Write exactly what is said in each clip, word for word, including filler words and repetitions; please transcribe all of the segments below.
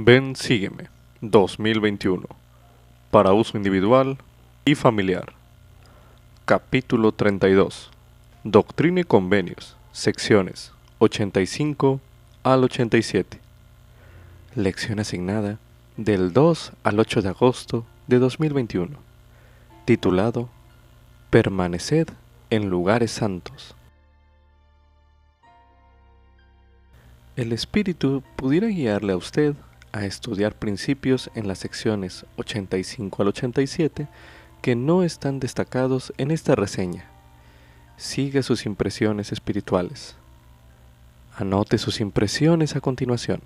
Ven, sígueme, dos mil veintiuno, para uso individual y familiar. Capítulo treinta y dos. Doctrina y Convenios, secciones ochenta y cinco al ochenta y siete. Lección asignada del dos al ocho de agosto de dos mil veintiuno, titulado Permaneced en lugares santos. El Espíritu pudiera guiarle a usted a estudiar principios en las secciones ochenta y cinco al ochenta y siete que no están destacados en esta reseña. Sigue sus impresiones espirituales. Anote sus impresiones a continuación.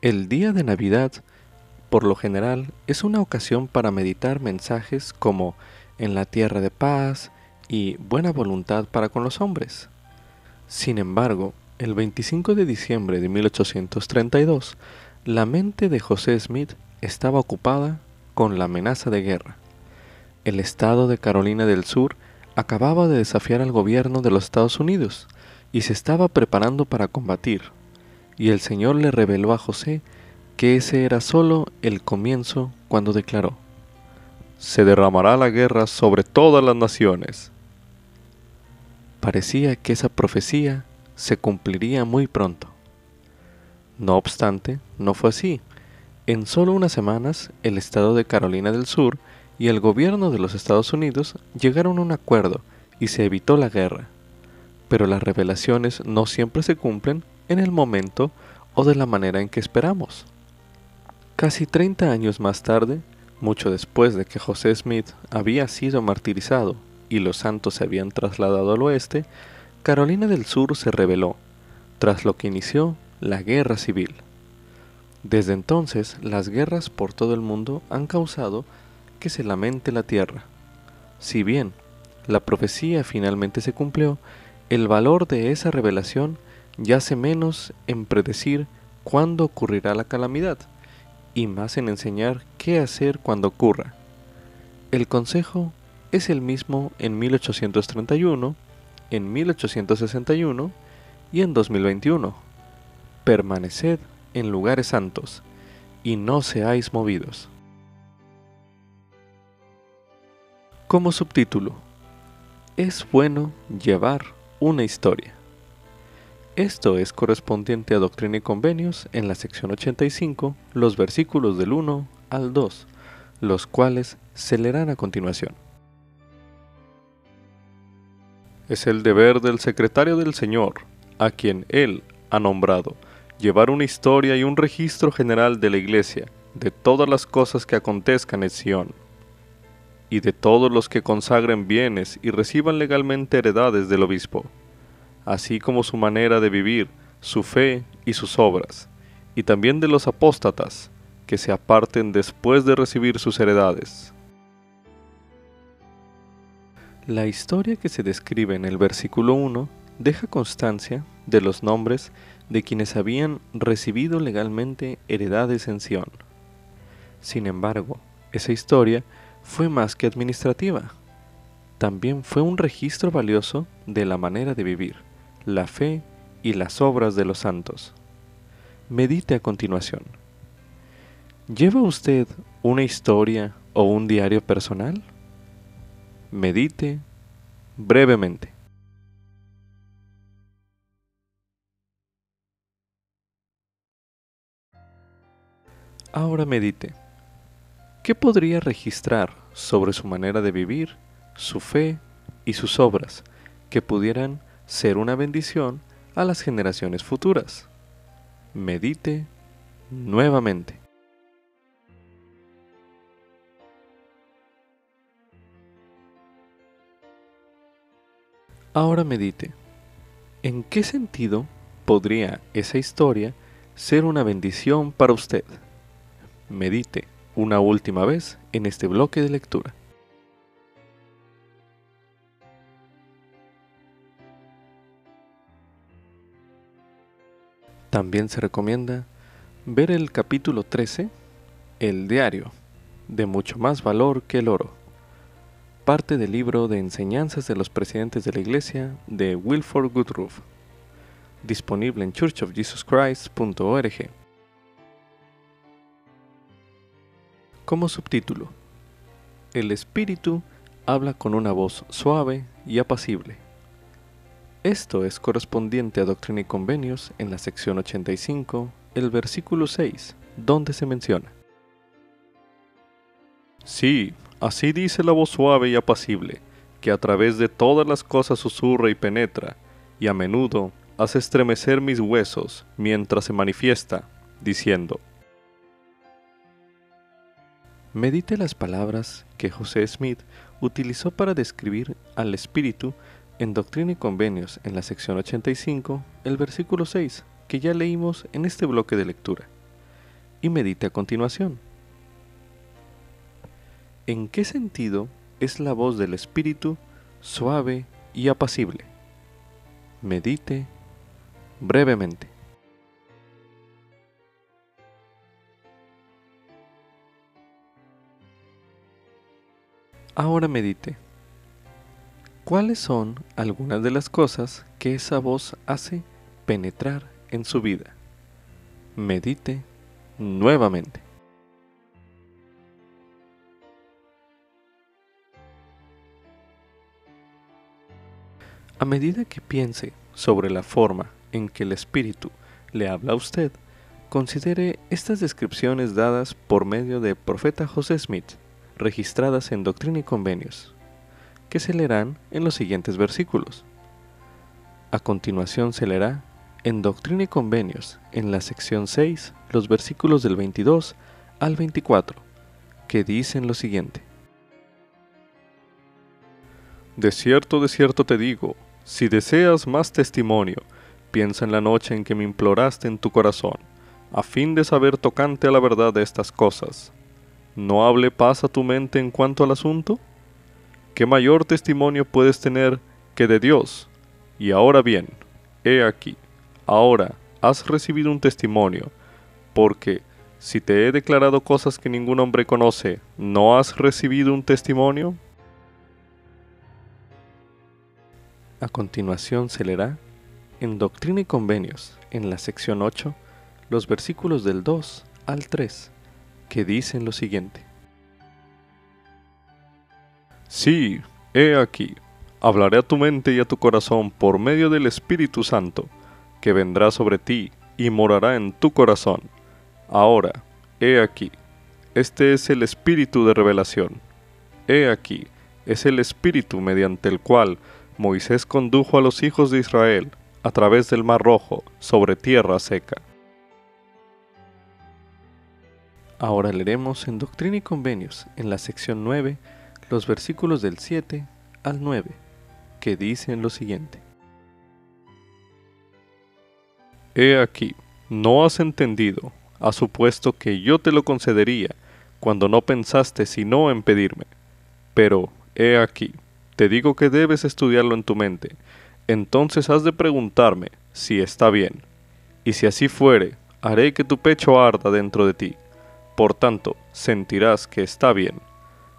El día de Navidad, por lo general, es una ocasión para meditar mensajes como en la tierra de paz y buena voluntad para con los hombres. Sin embargo, el veinticinco de diciembre de mil ochocientos treinta y dos, la mente de José Smith estaba ocupada con la amenaza de guerra. El estado de Carolina del Sur acababa de desafiar al gobierno de los Estados Unidos y se estaba preparando para combatir, y el Señor le reveló a José que ese era solo el comienzo cuando declaró: «Se derramará la guerra sobre todas las naciones». Parecía que esa profecía se cumpliría muy pronto. No obstante, no fue así. En solo unas semanas, el estado de Carolina del Sur y el gobierno de los Estados Unidos llegaron a un acuerdo y se evitó la guerra. Pero las revelaciones no siempre se cumplen en el momento o de la manera en que esperamos. Casi treinta años más tarde, mucho después de que José Smith había sido martirizado y los santos se habían trasladado al oeste, Carolina del Sur se rebeló, tras lo que inició la guerra civil. Desde entonces, las guerras por todo el mundo han causado que se lamente la tierra. Si bien la profecía finalmente se cumplió, el valor de esa revelación yace menos en predecir cuándo ocurrirá la calamidad, y más en enseñar qué hacer cuando ocurra. El consejo es el mismo en mil ochocientos treinta y uno, en mil ochocientos sesenta y uno y en dos mil veintiuno. Permaneced en lugares santos y no seáis movidos. Como subtítulo, es bueno llevar una historia. Esto es correspondiente a Doctrina y Convenios en la sección ochenta y cinco, los versículos del uno al dos, los cuales se leerán a continuación. Es el deber del secretario del Señor, a quien Él ha nombrado, llevar una historia y un registro general de la Iglesia, de todas las cosas que acontezcan en Sión, y de todos los que consagren bienes y reciban legalmente heredades del obispo, así como su manera de vivir, su fe y sus obras, y también de los apóstatas, que se aparten después de recibir sus heredades. La historia que se describe en el versículo uno deja constancia de los nombres de quienes habían recibido legalmente heredades en Sión. Sin embargo, esa historia fue más que administrativa. También fue un registro valioso de la manera de vivir, la fe y las obras de los santos. Medite a continuación. ¿Lleva usted una historia o un diario personal? Medite brevemente. Ahora medite. ¿Qué podría registrar sobre su manera de vivir, su fe y sus obras que pudieran ser una bendición a las generaciones futuras? Medite nuevamente. Ahora medite. ¿En qué sentido podría esa historia ser una bendición para usted? Medite una última vez en este bloque de lectura. También se recomienda ver el capítulo trece, el diario, de mucho más valor que el oro, parte del libro de enseñanzas de los presidentes de la iglesia de Wilford Woodruff, disponible en church of jesus christ punto org. Como subtítulo, el Espíritu habla con una voz suave y apacible. Esto es correspondiente a Doctrina y Convenios en la sección ochenta y cinco, el versículo seis, donde se menciona: sí, así dice la voz suave y apacible, que a través de todas las cosas susurra y penetra, y a menudo hace estremecer mis huesos mientras se manifiesta, diciendo. Medite las palabras que José Smith utilizó para describir al Espíritu en Doctrina y Convenios en la sección ochenta y cinco, el versículo seis, que ya leímos en este bloque de lectura, y medite a continuación. ¿En qué sentido es la voz del Espíritu suave y apacible? Medite brevemente. Ahora medite. ¿Cuáles son algunas de las cosas que esa voz hace penetrar en su vida? Medite nuevamente. A medida que piense sobre la forma en que el Espíritu le habla a usted, considere estas descripciones dadas por medio del profeta José Smith, registradas en Doctrina y Convenios, que se leerán en los siguientes versículos. A continuación se leerá en Doctrina y Convenios, en la sección seis, los versículos del veintidós al veinticuatro, que dicen lo siguiente. De cierto, de cierto te digo, si deseas más testimonio, piensa en la noche en que me imploraste en tu corazón, a fin de saber tocante a la verdad de estas cosas. ¿No hable paz a tu mente en cuanto al asunto? ¿Qué mayor testimonio puedes tener que de Dios? Y ahora bien, he aquí, ahora has recibido un testimonio, porque si te he declarado cosas que ningún hombre conoce, ¿no has recibido un testimonio? A continuación se leerá en Doctrina y Convenios, en la sección ocho, los versículos del dos al tres, que dicen lo siguiente. Sí, he aquí, hablaré a tu mente y a tu corazón por medio del Espíritu Santo, que vendrá sobre ti y morará en tu corazón. Ahora, he aquí, este es el Espíritu de revelación. He aquí, es el Espíritu mediante el cual Moisés condujo a los hijos de Israel a través del Mar Rojo sobre tierra seca. Ahora leeremos en Doctrina y Convenios, en la sección nueve, los versículos del siete al nueve, que dicen lo siguiente. He aquí, no has entendido, has supuesto que yo te lo concedería, cuando no pensaste sino en pedirme. Pero, he aquí, te digo que debes estudiarlo en tu mente, entonces has de preguntarme si está bien, y si así fuere, haré que tu pecho arda dentro de ti, por tanto, sentirás que está bien.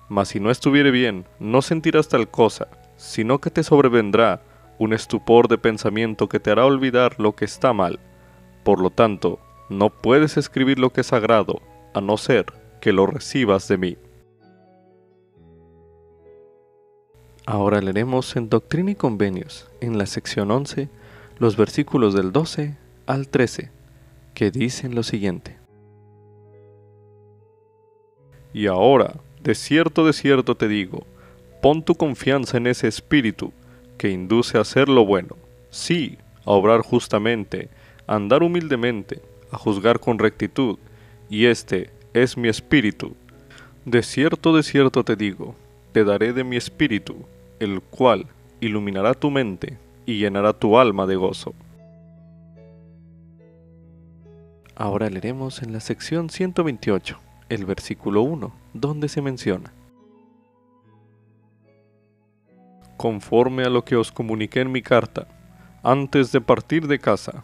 Mas si no estuviere bien, no sentirás tal cosa, sino que te sobrevendrá un estupor de pensamiento que te hará olvidar lo que está mal. Por lo tanto, no puedes escribir lo que es sagrado, a no ser que lo recibas de mí. Ahora leeremos en Doctrina y Convenios, en la sección once, los versículos del doce al trece, que dicen lo siguiente. Y ahora, de cierto, de cierto te digo, pon tu confianza en ese Espíritu, que induce a hacer lo bueno, sí, a obrar justamente, a andar humildemente, a juzgar con rectitud, y este es mi Espíritu. De cierto, de cierto te digo, te daré de mi Espíritu, el cual iluminará tu mente y llenará tu alma de gozo. Ahora leeremos en la sección ciento veintiocho, el versículo uno, donde se menciona. Conforme a lo que os comuniqué en mi carta, antes de partir de casa,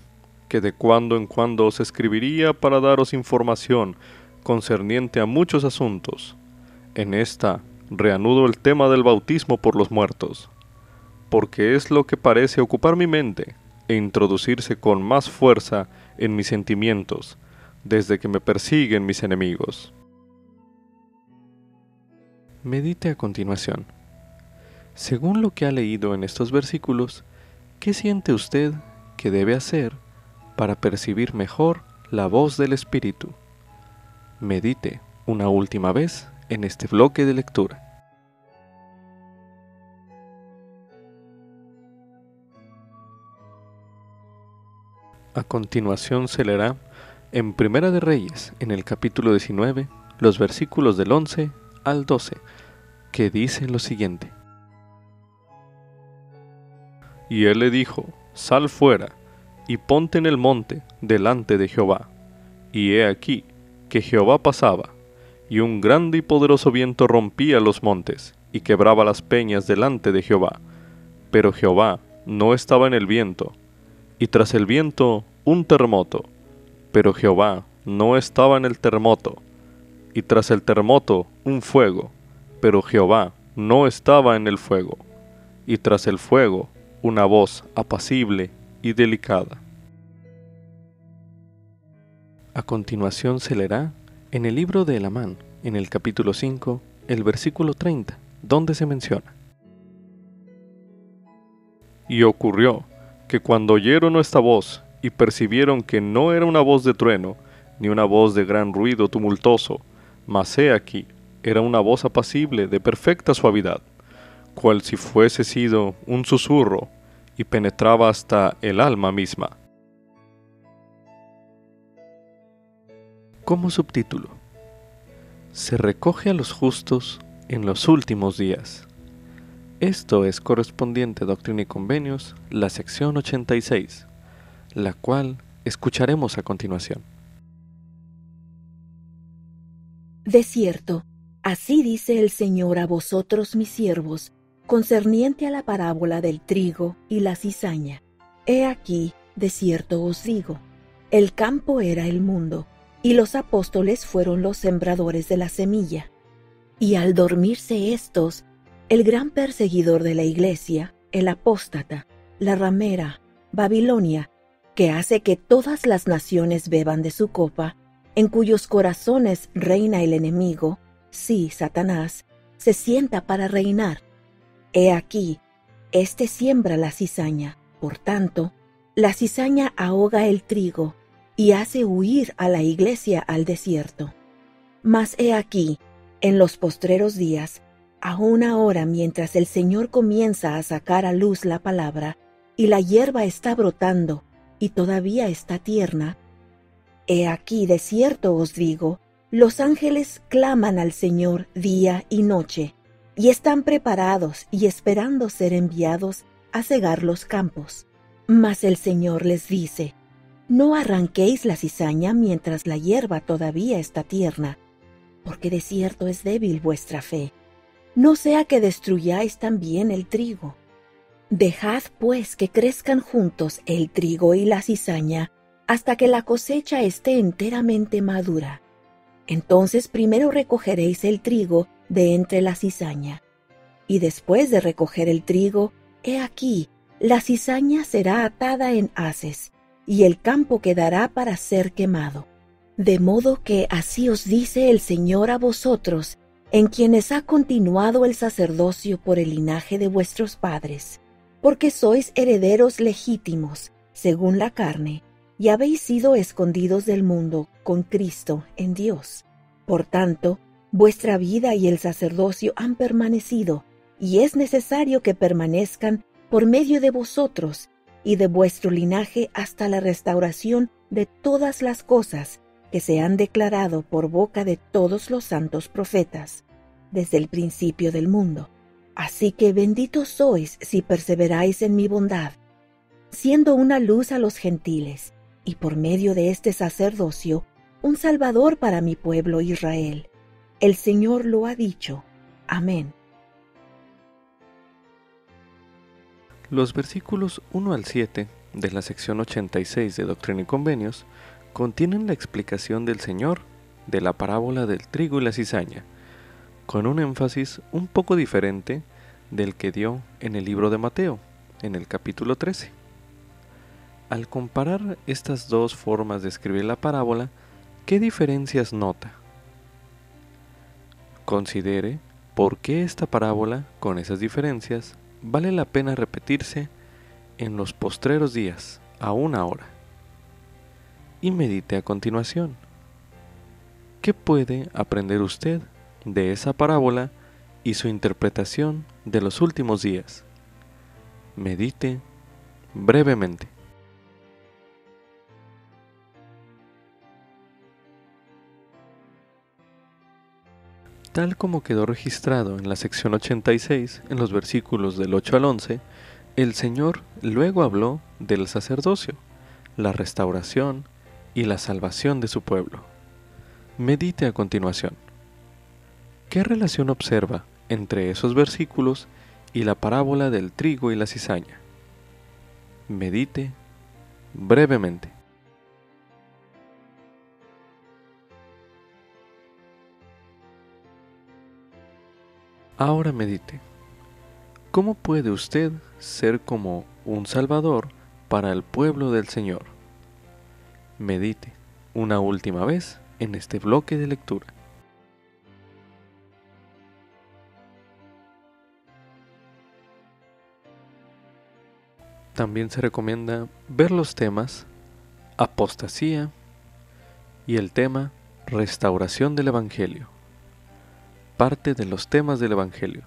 que de cuando en cuando os escribiría para daros información concerniente a muchos asuntos, en esta reanudo el tema del bautismo por los muertos, porque es lo que parece ocupar mi mente e introducirse con más fuerza en mis sentimientos, desde que me persiguen mis enemigos. Medite a continuación. Según lo que ha leído en estos versículos, ¿qué siente usted que debe hacer para percibir mejor la voz del Espíritu? Medite una última vez en este bloque de lectura. A continuación se leerá en Primera de Reyes, en el capítulo diecinueve, los versículos del once al doce, que dice lo siguiente. Y él le dijo, sal fuera, y ponte en el monte, delante de Jehová. Y he aquí, que Jehová pasaba, y un grande y poderoso viento rompía los montes, y quebraba las peñas delante de Jehová. Pero Jehová no estaba en el viento, y tras el viento, un terremoto. Pero Jehová no estaba en el terremoto, y tras el terremoto, un fuego. Pero Jehová no estaba en el fuego, y tras el fuego, una voz apacible y delicada. A continuación se leerá en el libro de Elamán, en el capítulo cinco, el versículo treinta, donde se menciona. Y ocurrió que cuando oyeron esta voz y percibieron que no era una voz de trueno, ni una voz de gran ruido tumultuoso, mas he aquí, era una voz apacible de perfecta suavidad, cual si fuese sido un susurro, y penetraba hasta el alma misma. Como subtítulo, se recoge a los justos en los últimos días. Esto es correspondiente a Doctrina y Convenios, la sección ochenta y seis, la cual escucharemos a continuación. De cierto, así dice el Señor a vosotros mis siervos, concerniente a la parábola del trigo y la cizaña. He aquí, de cierto os digo, el campo era el mundo, y los apóstoles fueron los sembradores de la semilla. Y al dormirse estos, el gran perseguidor de la iglesia, el apóstata, la ramera, Babilonia, que hace que todas las naciones beban de su copa, en cuyos corazones reina el enemigo, sí, Satanás, se sienta para reinar. He aquí, éste siembra la cizaña, por tanto, la cizaña ahoga el trigo, y hace huir a la iglesia al desierto. Mas he aquí, en los postreros días, aún ahora mientras el Señor comienza a sacar a luz la palabra, y la hierba está brotando, y todavía está tierna, he aquí, de cierto os digo, los ángeles claman al Señor día y noche, y están preparados y esperando ser enviados a cegar los campos. Mas el Señor les dice, no arranquéis la cizaña mientras la hierba todavía está tierna, porque de cierto es débil vuestra fe. No sea que destruyáis también el trigo. Dejad pues que crezcan juntos el trigo y la cizaña, hasta que la cosecha esté enteramente madura. Entonces primero recogeréis el trigo de entre la cizaña. Y después de recoger el trigo, he aquí, la cizaña será atada en haces, y el campo quedará para ser quemado. De modo que así os dice el Señor a vosotros, en quienes ha continuado el sacerdocio por el linaje de vuestros padres, porque sois herederos legítimos, según la carne, y habéis sido escondidos del mundo con Cristo en Dios. Por tanto, vuestra vida y el sacerdocio han permanecido, y es necesario que permanezcan por medio de vosotros y de vuestro linaje hasta la restauración de todas las cosas que se han declarado por boca de todos los santos profetas, desde el principio del mundo. Así que benditos sois si perseveráis en mi bondad, siendo una luz a los gentiles, y por medio de este sacerdocio, un Salvador para mi pueblo Israel. El Señor lo ha dicho. Amén. Los versículos uno al siete de la sección ochenta y seis de Doctrina y Convenios contienen la explicación del Señor de la parábola del trigo y la cizaña, con un énfasis un poco diferente del que dio en el libro de Mateo, en el capítulo trece. Al comparar estas dos formas de escribir la parábola, ¿qué diferencias nota? Considere por qué esta parábola, con esas diferencias, vale la pena repetirse en los postreros días, aún ahora. Y medite a continuación. ¿Qué puede aprender usted de esa parábola y su interpretación de los últimos días? Medite brevemente. Tal como quedó registrado en la sección ochenta y seis, en los versículos del ocho al once, el Señor luego habló del sacerdocio, la restauración y la salvación de su pueblo. Medite a continuación. ¿Qué relación observa entre esos versículos y la parábola del trigo y la cizaña? Medite brevemente. Ahora medite, ¿cómo puede usted ser como un salvador para el pueblo del Señor? Medite una última vez en este bloque de lectura. También se recomienda ver los temas apostasía y el tema restauración del Evangelio. Parte de los temas del Evangelio,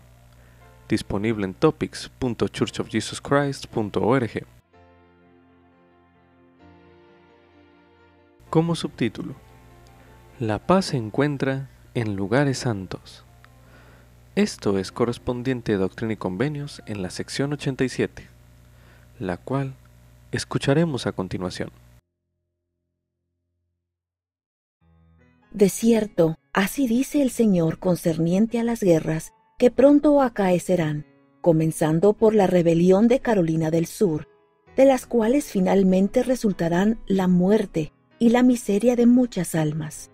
disponible en topics punto church of jesus christ punto org. Como subtítulo, la paz se encuentra en lugares santos. Esto es correspondiente a Doctrina y Convenios en la sección ochenta y siete, la cual escucharemos a continuación. De cierto, así dice el Señor concerniente a las guerras que pronto acaecerán, comenzando por la rebelión de Carolina del Sur, de las cuales finalmente resultarán la muerte y la miseria de muchas almas.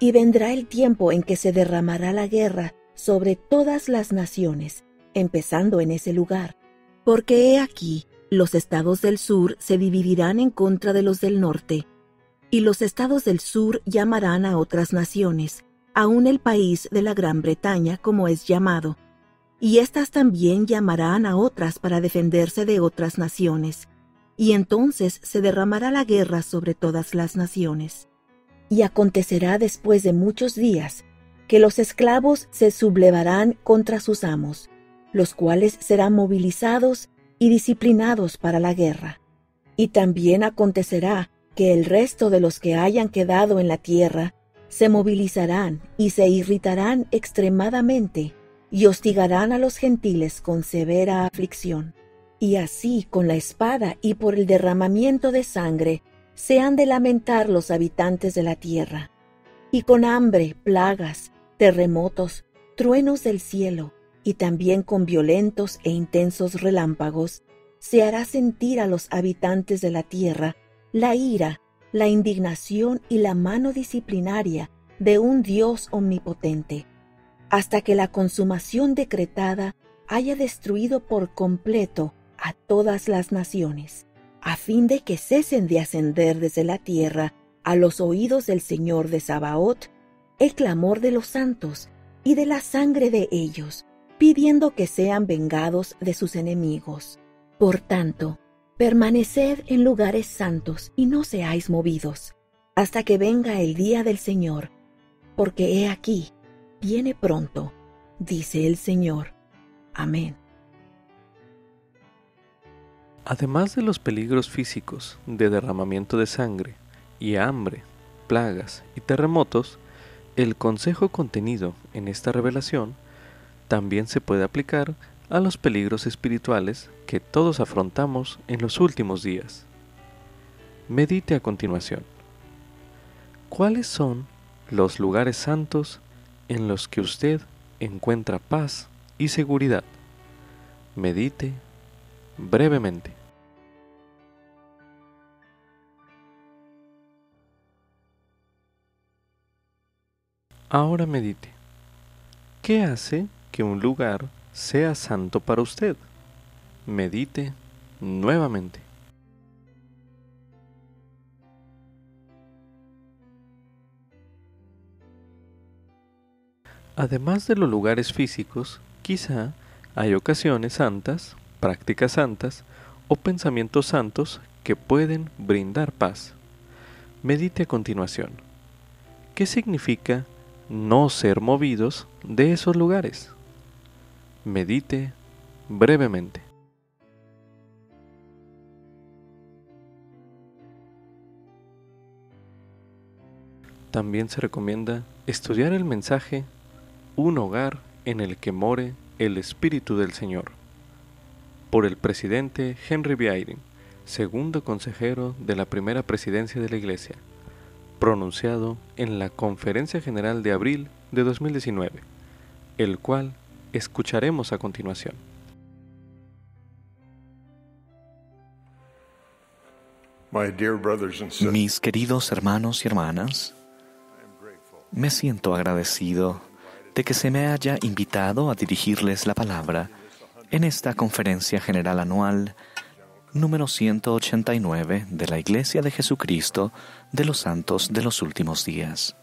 Y vendrá el tiempo en que se derramará la guerra sobre todas las naciones, empezando en ese lugar. Porque he aquí, los estados del sur se dividirán en contra de los del norte, y los estados del sur llamarán a otras naciones, aun el país de la Gran Bretaña como es llamado, y éstas también llamarán a otras para defenderse de otras naciones, y entonces se derramará la guerra sobre todas las naciones. Y acontecerá después de muchos días, que los esclavos se sublevarán contra sus amos, los cuales serán movilizados y disciplinados para la guerra. Y también acontecerá que el resto de los que hayan quedado en la tierra se movilizarán y se irritarán extremadamente y hostigarán a los gentiles con severa aflicción. Y así, con la espada y por el derramamiento de sangre, se han de lamentar los habitantes de la tierra. Y con hambre, plagas, terremotos, truenos del cielo, y también con violentos e intensos relámpagos, se hará sentir a los habitantes de la tierra la ira, la indignación y la mano disciplinaria de un Dios omnipotente, hasta que la consumación decretada haya destruido por completo a todas las naciones, a fin de que cesen de ascender desde la tierra a los oídos del Señor de Sabaot el clamor de los santos y de la sangre de ellos, pidiendo que sean vengados de sus enemigos. Por tanto, permaneced en lugares santos y no seáis movidos, hasta que venga el día del Señor, porque he aquí, viene pronto, dice el Señor. Amén. Además de los peligros físicos de derramamiento de sangre y hambre, plagas y terremotos, el consejo contenido en esta revelación también se puede aplicar a los peligros espirituales que todos afrontamos en los últimos días. Medite a continuación. ¿Cuáles son los lugares santos en los que usted encuentra paz y seguridad? Medite brevemente. Ahora medite. ¿Qué hace que un lugar sea santo para usted? Medite nuevamente. Además de los lugares físicos, quizá hay ocasiones santas, prácticas santas o pensamientos santos que pueden brindar paz. Medite a continuación. ¿Qué significa no ser movidos de esos lugares? Medite brevemente. También se recomienda estudiar el mensaje Un hogar en el que more el Espíritu del Señor, por el presidente Henry B. Eyring, segundo consejero de la Primera Presidencia de la Iglesia, pronunciado en la Conferencia General de abril de dos mil diecinueve, el cual escucharemos a continuación. Mis queridos hermanos y hermanas, me siento agradecido de que se me haya invitado a dirigirles la palabra en esta Conferencia General Anual número ciento ochenta y nueve de la Iglesia de Jesucristo de los Santos de los Últimos Días.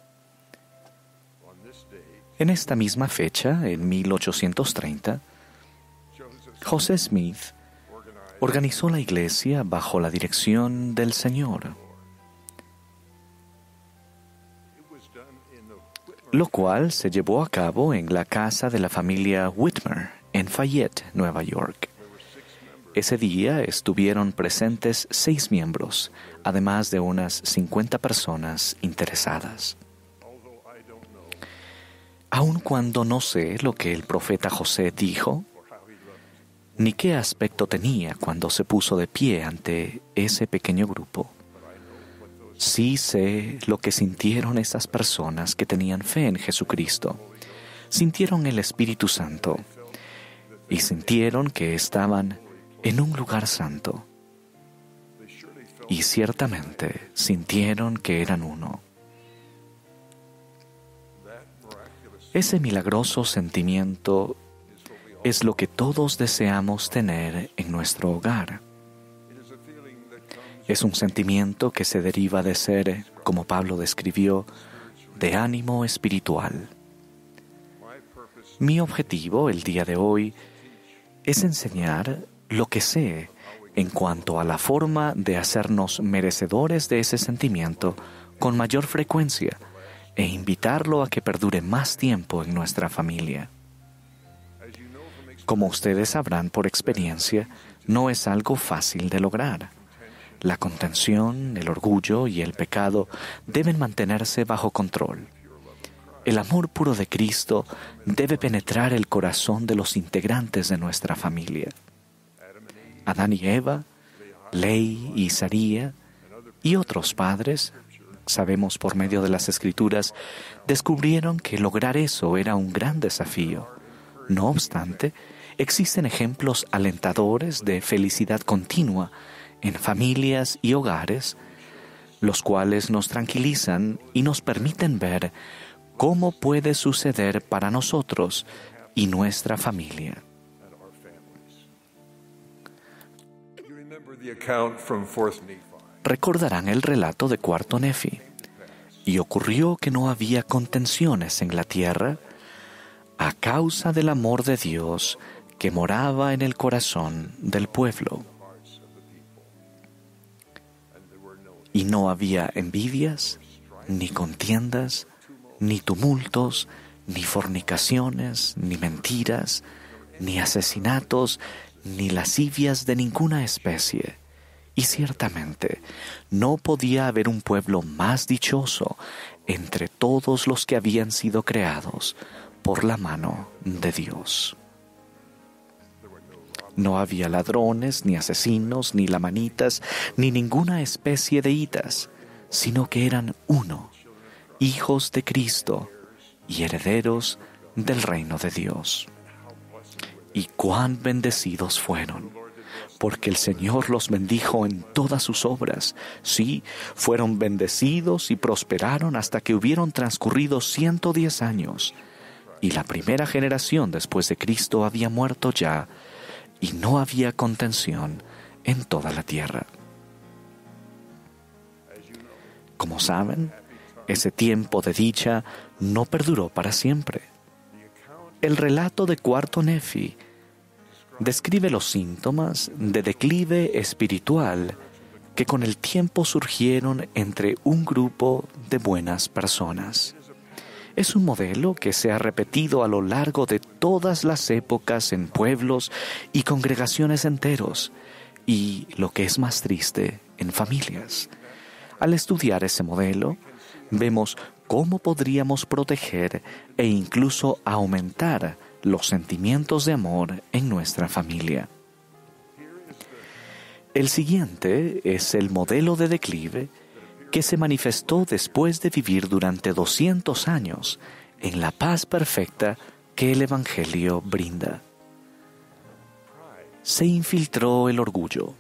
En esta misma fecha, en mil ochocientos treinta, José Smith organizó la Iglesia bajo la dirección del Señor, lo cual se llevó a cabo en la casa de la familia Whitmer, en Fayette, Nueva York. Ese día estuvieron presentes seis miembros, además de unas cincuenta personas interesadas. Aun cuando no sé lo que el profeta José dijo, ni qué aspecto tenía cuando se puso de pie ante ese pequeño grupo, sí sé lo que sintieron esas personas que tenían fe en Jesucristo. Sintieron el Espíritu Santo y sintieron que estaban en un lugar santo. Y ciertamente sintieron que eran uno. Ese milagroso sentimiento es lo que todos deseamos tener en nuestro hogar. Es un sentimiento que se deriva de ser, como Pablo describió, de ánimo espiritual. Mi objetivo el día de hoy es enseñar lo que sé en cuanto a la forma de hacernos merecedores de ese sentimiento con mayor frecuencia e invitarlo a que perdure más tiempo en nuestra familia. Como ustedes sabrán por experiencia, no es algo fácil de lograr. La contención, el orgullo y el pecado deben mantenerse bajo control. El amor puro de Cristo debe penetrar el corazón de los integrantes de nuestra familia. Adán y Eva, Lehi y Saría y otros padres, sabemos por medio de las Escrituras, descubrieron que lograr eso era un gran desafío. No obstante, existen ejemplos alentadores de felicidad continua en familias y hogares, los cuales nos tranquilizan y nos permiten ver cómo puede suceder para nosotros y nuestra familia. Recordarán el relato de Cuarto Nefi. Y ocurrió que no había contenciones en la tierra a causa del amor de Dios que moraba en el corazón del pueblo. Y no había envidias, ni contiendas, ni tumultos, ni fornicaciones, ni mentiras, ni asesinatos, ni lascivias de ninguna especie. Y ciertamente, no podía haber un pueblo más dichoso entre todos los que habían sido creados por la mano de Dios. No había ladrones, ni asesinos, ni lamanitas, ni ninguna especie de hitas, sino que eran uno, hijos de Cristo y herederos del reino de Dios. Y cuán bendecidos fueron, porque el Señor los bendijo en todas sus obras. Sí, fueron bendecidos y prosperaron hasta que hubieron transcurrido ciento diez años. y la primera generación después de Cristo había muerto ya, y no había contención en toda la tierra. Como saben, ese tiempo de dicha no perduró para siempre. El relato de Cuarto Nefi describe los síntomas de declive espiritual que con el tiempo surgieron entre un grupo de buenas personas. Es un modelo que se ha repetido a lo largo de todas las épocas en pueblos y congregaciones enteros, y, lo que es más triste, en familias. Al estudiar ese modelo, vemos cómo podríamos proteger e incluso aumentar los sentimientos de amor en nuestra familia. El siguiente es el modelo de declive que se manifestó después de vivir durante doscientos años en la paz perfecta que el Evangelio brinda. Se infiltró el orgullo.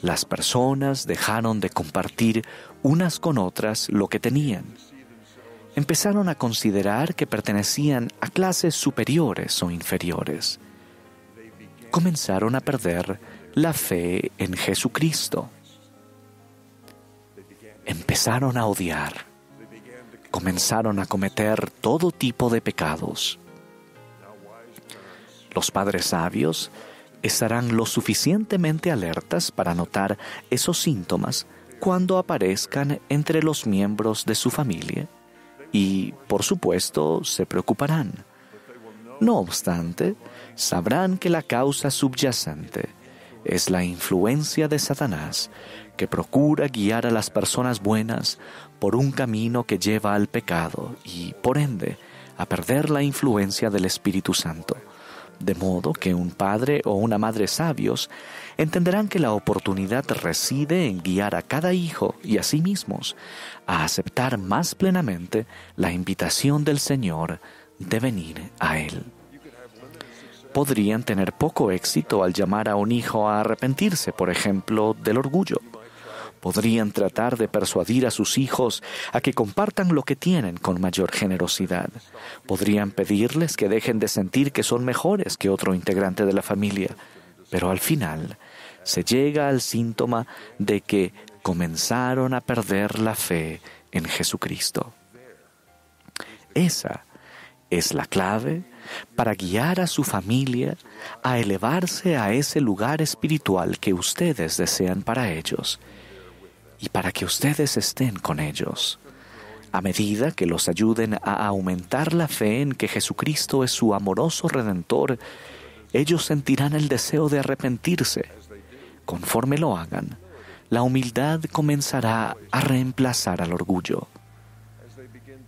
Las personas dejaron de compartir unas con otras lo que tenían. Empezaron a considerar que pertenecían a clases superiores o inferiores. Comenzaron a perder la fe en Jesucristo. Empezaron a odiar. Comenzaron a cometer todo tipo de pecados. Los padres sabios estarán lo suficientemente alertas para notar esos síntomas cuando aparezcan entre los miembros de su familia y, por supuesto, se preocuparán. No obstante, sabrán que la causa subyacente es la influencia de Satanás, que procura guiar a las personas buenas por un camino que lleva al pecado y, por ende, a perder la influencia del Espíritu Santo. De modo que un padre o una madre sabios entenderán que la oportunidad reside en guiar a cada hijo y a sí mismos a aceptar más plenamente la invitación del Señor de venir a Él. Podrían tener poco éxito al llamar a un hijo a arrepentirse, por ejemplo, del orgullo. Podrían tratar de persuadir a sus hijos a que compartan lo que tienen con mayor generosidad. Podrían pedirles que dejen de sentir que son mejores que otro integrante de la familia. Pero al final, se llega al síntoma de que comenzaron a perder la fe en Jesucristo. Esa es la clave para guiar a su familia a elevarse a ese lugar espiritual que ustedes desean para ellos, y para que ustedes estén con ellos. A medida que los ayuden a aumentar la fe en que Jesucristo es su amoroso Redentor, ellos sentirán el deseo de arrepentirse. Conforme lo hagan, la humildad comenzará a reemplazar al orgullo.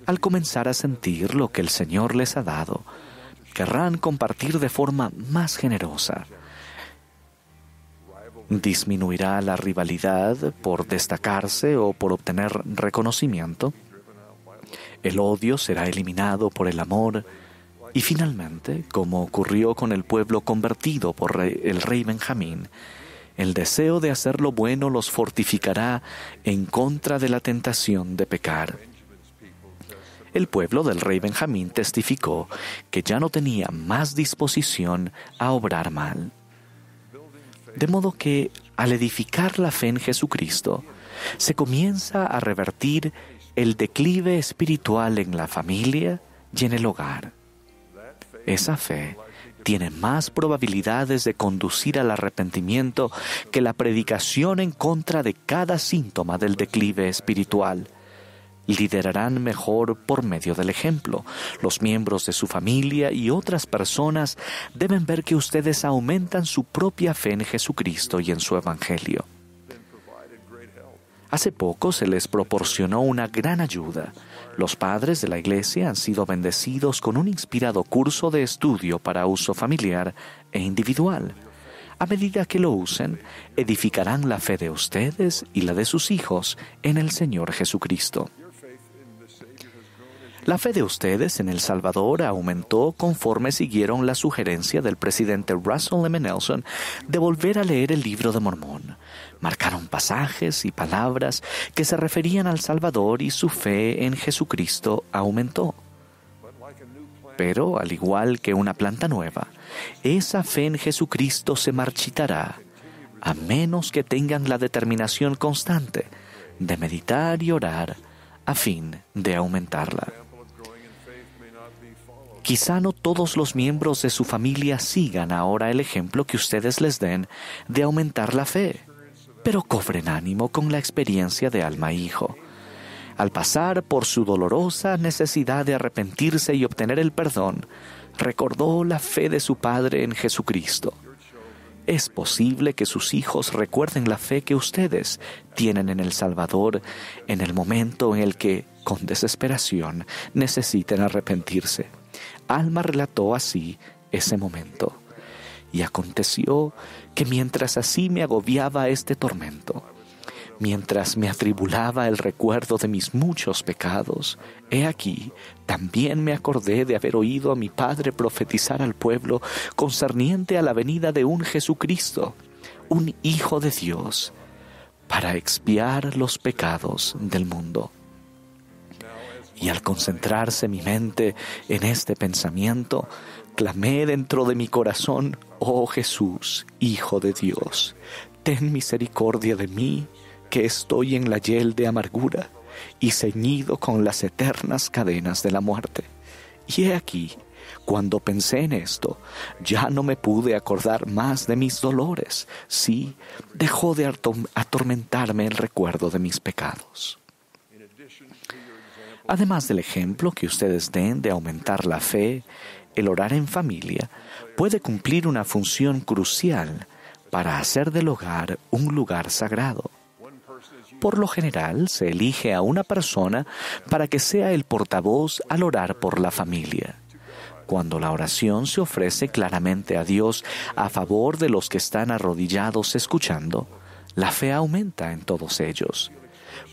Al comenzar a sentir lo que el Señor les ha dado, querrán compartir de forma más generosa. Disminuirá la rivalidad por destacarse o por obtener reconocimiento. El odio será eliminado por el amor. Y finalmente, como ocurrió con el pueblo convertido por el rey Benjamín, el deseo de hacer lo bueno los fortificará en contra de la tentación de pecar. El pueblo del rey Benjamín testificó que ya no tenía más disposición a obrar mal. De modo que, al edificar la fe en Jesucristo, se comienza a revertir el declive espiritual en la familia y en el hogar. Esa fe tiene más probabilidades de conducir al arrepentimiento que la predicación en contra de cada síntoma del declive espiritual. Liderarán mejor por medio del ejemplo. Los miembros de su familia y otras personas deben ver que ustedes aumentan su propia fe en Jesucristo y en su Evangelio. Hace poco se les proporcionó una gran ayuda. Los padres de la Iglesia han sido bendecidos con un inspirado curso de estudio para uso familiar e individual. A medida que lo usen, edificarán la fe de ustedes y la de sus hijos en el Señor Jesucristo. La fe de ustedes en El Salvador aumentó conforme siguieron la sugerencia del presidente Russell M. Nelson de volver a leer el Libro de Mormón. Marcaron pasajes y palabras que se referían al Salvador y su fe en Jesucristo aumentó. Pero, al igual que una planta nueva, esa fe en Jesucristo se marchitará, a menos que tengan la determinación constante de meditar y orar a fin de aumentarla. Quizá no todos los miembros de su familia sigan ahora el ejemplo que ustedes les den de aumentar la fe, pero cobren ánimo con la experiencia de Alma e Hijo. Al pasar por su dolorosa necesidad de arrepentirse y obtener el perdón, recordó la fe de su Padre en Jesucristo. Es posible que sus hijos recuerden la fe que ustedes tienen en el Salvador en el momento en el que, con desesperación, necesiten arrepentirse. Alma relató así ese momento. Y aconteció que mientras así me agobiaba este tormento, mientras me atribulaba el recuerdo de mis muchos pecados, he aquí, también me acordé de haber oído a mi Padre profetizar al pueblo concerniente a la venida de un Jesucristo, un Hijo de Dios, para expiar los pecados del mundo. Y al concentrarse mi mente en este pensamiento, clamé dentro de mi corazón, «Oh Jesús, Hijo de Dios, ten misericordia de mí, que estoy en la hiel de amargura y ceñido con las eternas cadenas de la muerte». Y he aquí, cuando pensé en esto, ya no me pude acordar más de mis dolores. Sí, dejó de atormentarme el recuerdo de mis pecados. Además del ejemplo que ustedes den de aumentar la fe, el orar en familia puede cumplir una función crucial para hacer del hogar un lugar sagrado. Por lo general, se elige a una persona para que sea el portavoz al orar por la familia. Cuando la oración se ofrece claramente a Dios a favor de los que están arrodillados escuchando, la fe aumenta en todos ellos.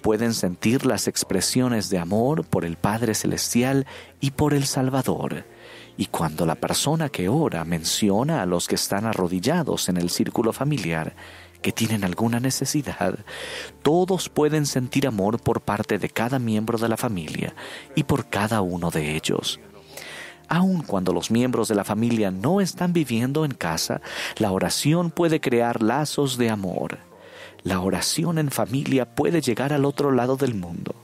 Pueden sentir las expresiones de amor por el Padre Celestial y por el Salvador. Y cuando la persona que ora menciona a los que están arrodillados en el círculo familiar, que tienen alguna necesidad, todos pueden sentir amor por parte de cada miembro de la familia y por cada uno de ellos. Aun cuando los miembros de la familia no están viviendo en casa, la oración puede crear lazos de amor. La oración en familia puede llegar al otro lado del mundo.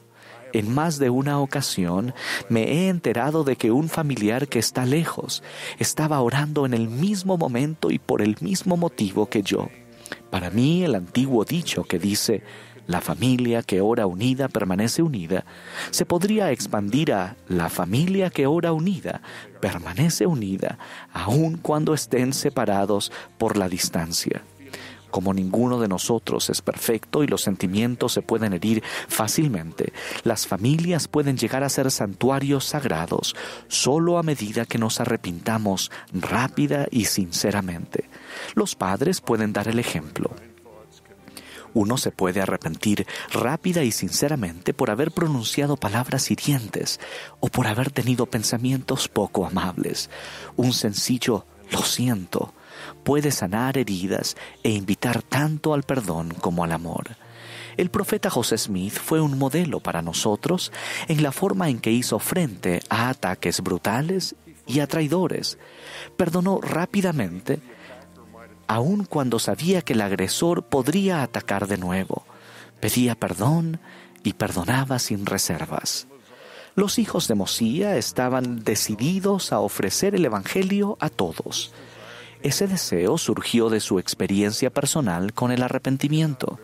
En más de una ocasión me he enterado de que un familiar que está lejos estaba orando en el mismo momento y por el mismo motivo que yo. Para mí, el antiguo dicho que dice, la familia que ora unida permanece unida, se podría expandir a la familia que ora unida permanece unida, aun cuando estén separados por la distancia. Como ninguno de nosotros es perfecto y los sentimientos se pueden herir fácilmente, las familias pueden llegar a ser santuarios sagrados solo a medida que nos arrepintamos rápida y sinceramente. Los padres pueden dar el ejemplo. Uno se puede arrepentir rápida y sinceramente por haber pronunciado palabras hirientes o por haber tenido pensamientos poco amables. Un sencillo «lo siento» puede sanar heridas e invitar tanto al perdón como al amor. El profeta José Smith fue un modelo para nosotros en la forma en que hizo frente a ataques brutales y a traidores. Perdonó rápidamente, aun cuando sabía que el agresor podría atacar de nuevo. Pedía perdón y perdonaba sin reservas. Los hijos de Mosía estaban decididos a ofrecer el Evangelio a todos. Ese deseo surgió de su experiencia personal con el arrepentimiento.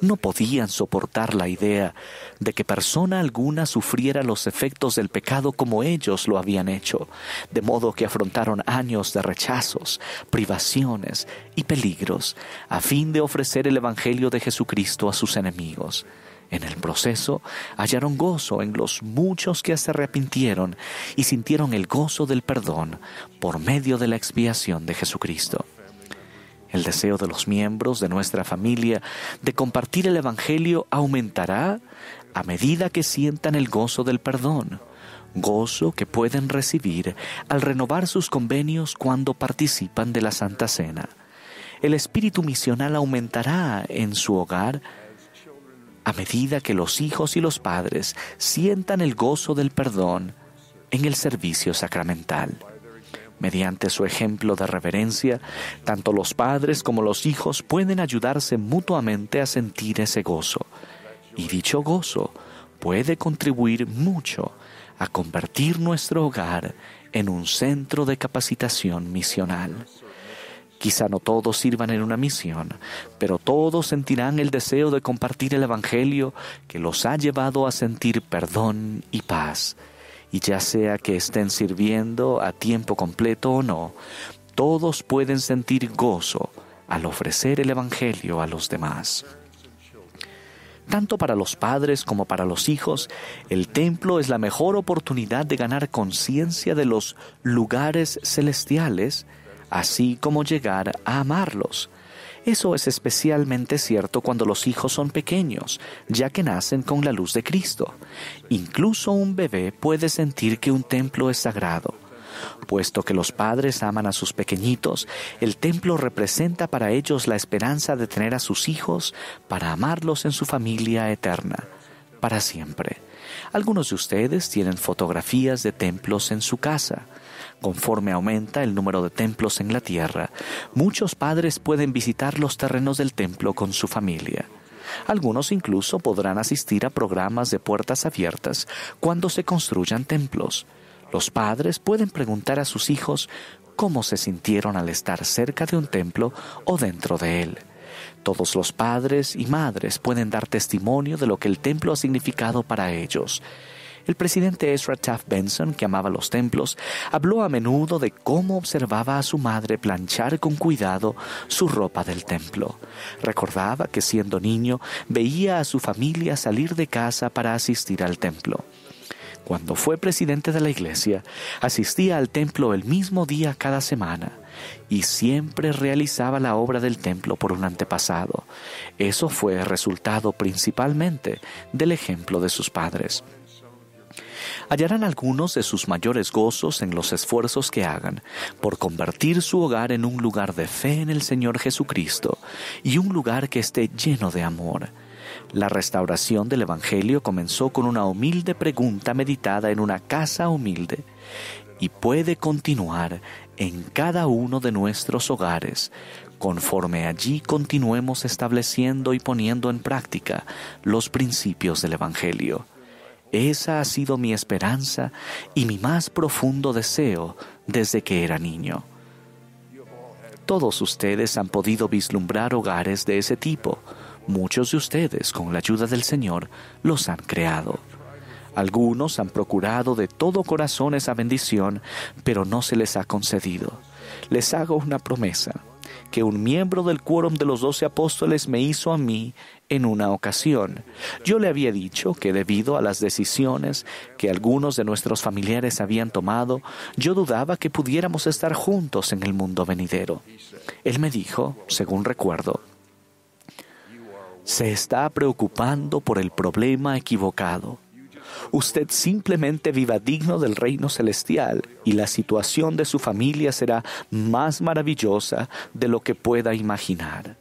No podían soportar la idea de que persona alguna sufriera los efectos del pecado como ellos lo habían hecho, de modo que afrontaron años de rechazos, privaciones y peligros a fin de ofrecer el Evangelio de Jesucristo a sus enemigos. En el proceso hallaron gozo en los muchos que se arrepintieron y sintieron el gozo del perdón por medio de la expiación de Jesucristo. El deseo de los miembros de nuestra familia de compartir el Evangelio aumentará a medida que sientan el gozo del perdón, gozo que pueden recibir al renovar sus convenios cuando participan de la Santa Cena. El espíritu misional aumentará en su hogar a medida que los hijos y los padres sientan el gozo del perdón en el servicio sacramental. Mediante su ejemplo de reverencia, tanto los padres como los hijos pueden ayudarse mutuamente a sentir ese gozo. Y dicho gozo puede contribuir mucho a convertir nuestro hogar en un centro de capacitación misional. Quizá no todos sirvan en una misión, pero todos sentirán el deseo de compartir el Evangelio que los ha llevado a sentir perdón y paz. Y ya sea que estén sirviendo a tiempo completo o no, todos pueden sentir gozo al ofrecer el Evangelio a los demás. Tanto para los padres como para los hijos, el templo es la mejor oportunidad de ganar conciencia de los lugares celestiales, así como llegar a amarlos. Eso es especialmente cierto cuando los hijos son pequeños, ya que nacen con la luz de Cristo. Incluso un bebé puede sentir que un templo es sagrado. Puesto que los padres aman a sus pequeñitos, el templo representa para ellos la esperanza de tener a sus hijos para amarlos en su familia eterna, para siempre. Algunos de ustedes tienen fotografías de templos en su casa. Conforme aumenta el número de templos en la tierra, muchos padres pueden visitar los terrenos del templo con su familia. Algunos incluso podrán asistir a programas de puertas abiertas cuando se construyan templos. Los padres pueden preguntar a sus hijos cómo se sintieron al estar cerca de un templo o dentro de él. Todos los padres y madres pueden dar testimonio de lo que el templo ha significado para ellos. El presidente Ezra Taft Benson, que amaba los templos, habló a menudo de cómo observaba a su madre planchar con cuidado su ropa del templo. Recordaba que siendo niño veía a su familia salir de casa para asistir al templo. Cuando fue presidente de la iglesia, asistía al templo el mismo día cada semana y siempre realizaba la obra del templo por un antepasado. Eso fue resultado principalmente del ejemplo de sus padres. Hallarán algunos de sus mayores gozos en los esfuerzos que hagan por convertir su hogar en un lugar de fe en el Señor Jesucristo y un lugar que esté lleno de amor. La restauración del Evangelio comenzó con una humilde pregunta meditada en una casa humilde y puede continuar en cada uno de nuestros hogares, conforme allí continuemos estableciendo y poniendo en práctica los principios del Evangelio. Esa ha sido mi esperanza y mi más profundo deseo desde que era niño. Todos ustedes han podido vislumbrar hogares de ese tipo. Muchos de ustedes, con la ayuda del Señor, los han creado. Algunos han procurado de todo corazón esa bendición, pero no se les ha concedido. Les hago una promesa que un miembro del quórum de los doce apóstoles me hizo a mí en una ocasión. Yo le había dicho que debido a las decisiones que algunos de nuestros familiares habían tomado, yo dudaba que pudiéramos estar juntos en el mundo venidero. Él me dijo, según recuerdo, «Se está preocupando por el problema equivocado. Usted simplemente viva digno del reino celestial y la situación de su familia será más maravillosa de lo que pueda imaginar».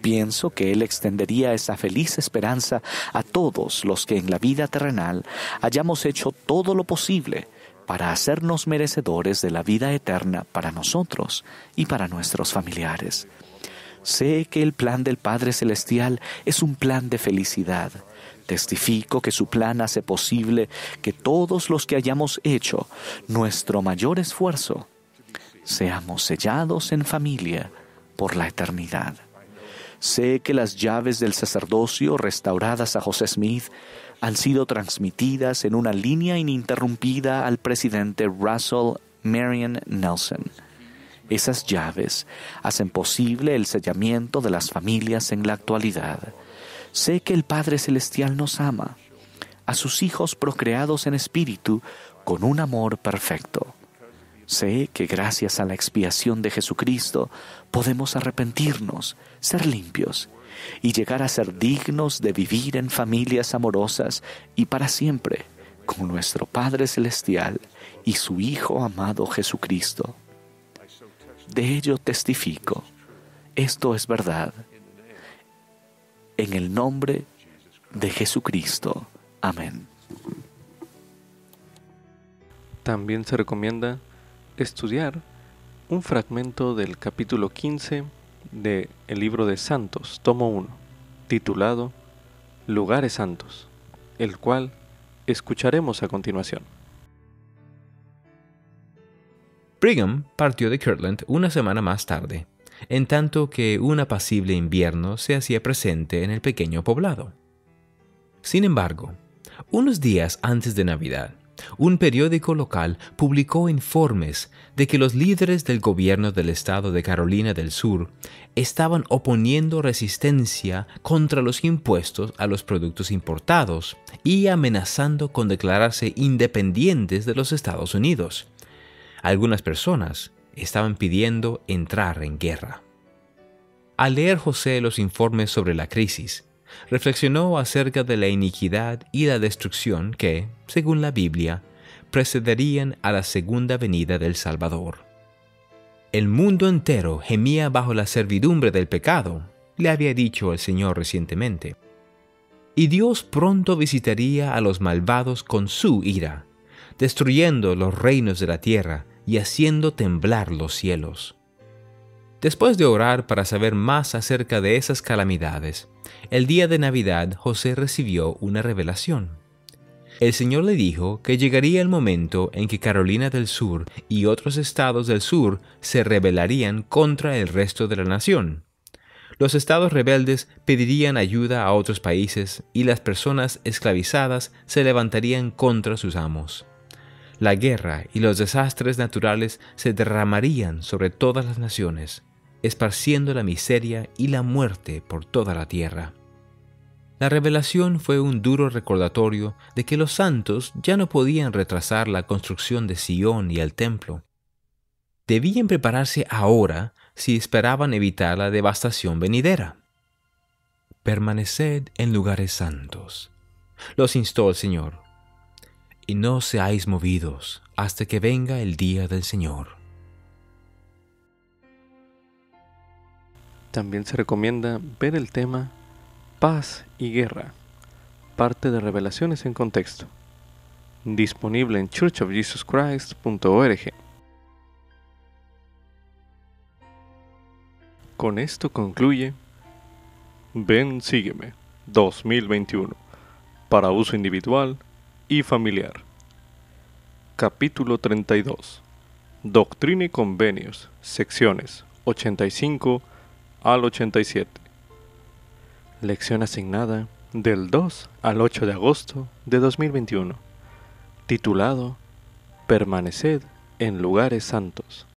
Pienso que Él extendería esa feliz esperanza a todos los que en la vida terrenal hayamos hecho todo lo posible para hacernos merecedores de la vida eterna para nosotros y para nuestros familiares. Sé que el plan del Padre Celestial es un plan de felicidad. Testifico que su plan hace posible que todos los que hayamos hecho nuestro mayor esfuerzo seamos sellados en familia por la eternidad. Sé que las llaves del sacerdocio restauradas a José Smith han sido transmitidas en una línea ininterrumpida al presidente Russell Marion Nelson. Esas llaves hacen posible el sellamiento de las familias en la actualidad. Sé que el Padre Celestial nos ama, a sus hijos procreados en espíritu, con un amor perfecto. Sé que gracias a la expiación de Jesucristo podemos arrepentirnos, ser limpios y llegar a ser dignos de vivir en familias amorosas y para siempre con nuestro Padre Celestial y su Hijo amado Jesucristo. De ello testifico. Esto es verdad. En el nombre de Jesucristo. Amén. También se recomienda estudiar un fragmento del capítulo quince del libro de Santos, tomo uno, titulado Lugares Santos, el cual escucharemos a continuación. Brigham partió de Kirtland una semana más tarde, en tanto que un apacible invierno se hacía presente en el pequeño poblado. Sin embargo, unos días antes de Navidad, un periódico local publicó informes de que los líderes del gobierno del estado de Carolina del Sur estaban oponiendo resistencia contra los impuestos a los productos importados y amenazando con declararse independientes de los Estados Unidos. Algunas personas estaban pidiendo entrar en guerra. Al leer José los informes sobre la crisis, reflexionó acerca de la iniquidad y la destrucción que, según la Biblia, precederían a la segunda venida del Salvador. El mundo entero gemía bajo la servidumbre del pecado, le había dicho el Señor recientemente. Y Dios pronto visitaría a los malvados con su ira, destruyendo los reinos de la tierra y haciendo temblar los cielos. Después de orar para saber más acerca de esas calamidades, el día de Navidad José recibió una revelación. El Señor le dijo que llegaría el momento en que Carolina del Sur y otros estados del sur se rebelarían contra el resto de la nación. Los estados rebeldes pedirían ayuda a otros países y las personas esclavizadas se levantarían contra sus amos. La guerra y los desastres naturales se derramarían sobre todas las naciones, esparciendo la miseria y la muerte por toda la tierra. La revelación fue un duro recordatorio de que los santos ya no podían retrasar la construcción de Sión y el templo. Debían prepararse ahora si esperaban evitar la devastación venidera. Permaneced en lugares santos, los instó el Señor. Y no seáis movidos hasta que venga el día del Señor. También se recomienda ver el tema Paz y Guerra, parte de Revelaciones en Contexto, disponible en church of jesus christ punto org. Con esto concluye Ven, Sígueme dos mil veintiuno, para uso individual y familiar. Capítulo treinta y dos. Doctrina y Convenios, secciones ochenta y cinco al ochenta y siete. Lección asignada del dos al ocho de agosto de dos mil veintiuno, titulado Permaneced en lugares santos,